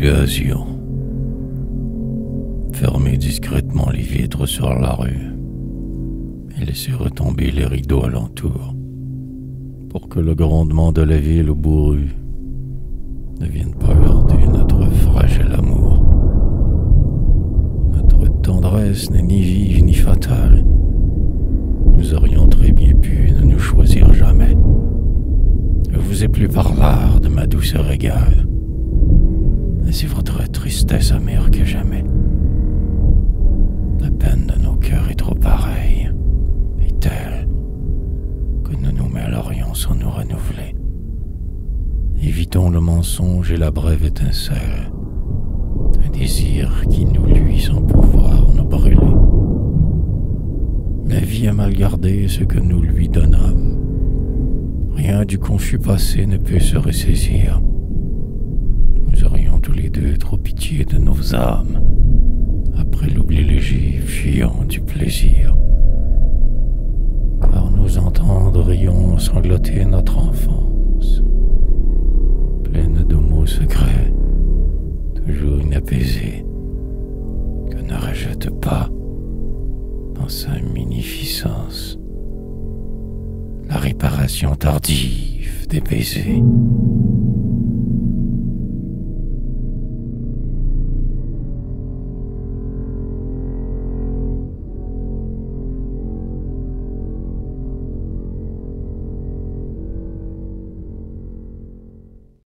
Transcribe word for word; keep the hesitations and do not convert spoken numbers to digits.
dissuasion. Fermez discrètement les vitres sur la rue et laissez retomber les rideaux alentour pour que le grondement de la ville bourrue ne vienne pas heurter notre fragile amour. Notre tendresse n'est ni vive ni fatale. Nous aurions très bien pu ne nous choisir jamais. Je vous ai plu par l'art de ma douceur égale. Mais c'est votre tristesse amère que jamais. La peine de nos cœurs est trop pareille, et telle, que nous nous mêlerions sans nous renouveler. Évitons le mensonge et la brève étincelle, un désir qui nous luit sans pouvoir nous brûler. La vie a mal gardé ce que nous lui donnâmes. Rien du confus passé ne peut se ressaisir. Nous aurions tous les deux trop pitié de nos âmes, après l'oubli léger fuyant du plaisir. Car nous entendrions sangloter notre enfance, pleine de mots secrets, toujours inapaisés, que ne rejette pas dans sa magnificence la réparation tardive des baisers.